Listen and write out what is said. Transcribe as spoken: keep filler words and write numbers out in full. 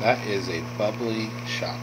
That is a bubbly shot.